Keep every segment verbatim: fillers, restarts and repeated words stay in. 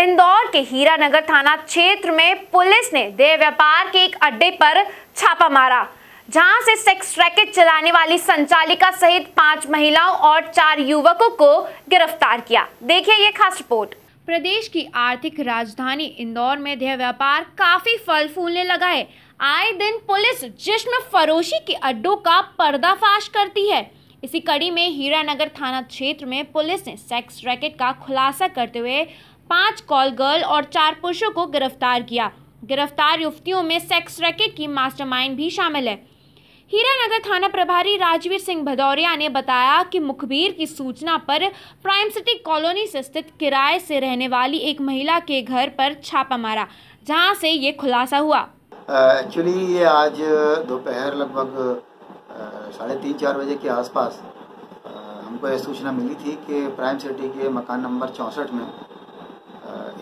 इंदौर के हीरानगर थाना क्षेत्र में पुलिस ने देह व्यापार के एक अड्डे पर छापा मारा, जहां से सेक्स रैकेट चलाने वाली संचालिका सहित पांच महिलाओं और चार युवकों को गिरफ्तार किया। देखिए ये खास रिपोर्ट। प्रदेश की आर्थिक राजधानी इंदौर में देह व्यापार काफी फल फूलने लगा है। आए दिन पुलिस जिस्म फरोशी के अड्डों का पर्दाफाश करती है। इसी कड़ी में हीरानगर थाना क्षेत्र में पुलिस ने सेक्स रैकेट का खुलासा करते हुए पांच कॉल गर्ल और चार पुरुषों को गिरफ्तार किया। गिरफ्तार युवतियों में सेक्स रैकेट की मास्टरमाइंड भी शामिल है। हीरानगर थाना प्रभारी राजवीर सिंह भदौरिया ने बताया कि मुखबिर की सूचना पर प्राइम सिटी कॉलोनी से स्थित किराए से रहने वाली एक महिला के घर पर छापा मारा, जहां से ये खुलासा हुआ। एक्चुअली ये आज दोपहर लगभग साढ़े तीन चार बजे के आसपास हमको यह सूचना मिली थी कि प्राइम सिटी के मकान नंबर चौंसठ में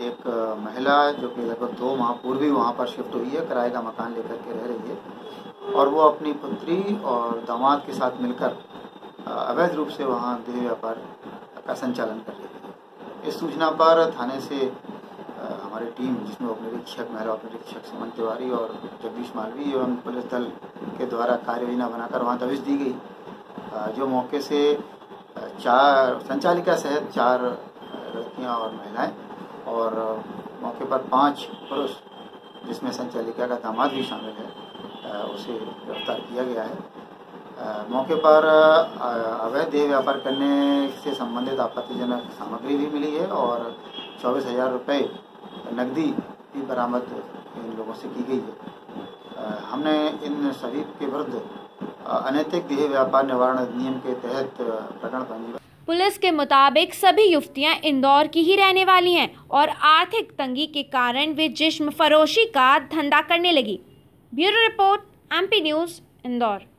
एक महिला जो कि लगभग दो माह पूर्व ही वहाँ पर शिफ्ट हुई है, किराए का मकान लेकर के रह रही है, और वो अपनी पुत्री और दामाद के साथ मिलकर अवैध रूप से वहाँ देह व्यापार का संचालन कर रही है। इस सूचना पर थाने से हमारी टीम, जिसमें उपनिरीक्षक महिला उपनिरीक्षक सुमन तिवारी और जगदीश मालवी एवं पुलिस दल के द्वारा कार्ययोजना बनाकर वहाँ दबिश दी गई, जो मौके से चार संचालिका सहित चार लड़कियाँ और महिलाएँ और मौके पर पांच पुरुष, जिसमें संचालिका का दामाद भी शामिल है, उसे गिरफ्तार किया गया है। मौके पर अवैध देह व्यापार करने से संबंधित आपत्तिजनक सामग्री भी मिली है और चौबीस हजार रुपये नकदी भी बरामद इन लोगों से की गई है। हमने इन सभी के विरुद्ध अनैतिक देह व्यापार निवारण अधिनियम के तहत प्रकरण पंजीबद्ध। पुलिस के मुताबिक सभी युवतियां इंदौर की ही रहने वाली हैं और आर्थिक तंगी के कारण वे जिस्म फरोशी का धंधा करने लगी। Bureau report, MP news, Indore.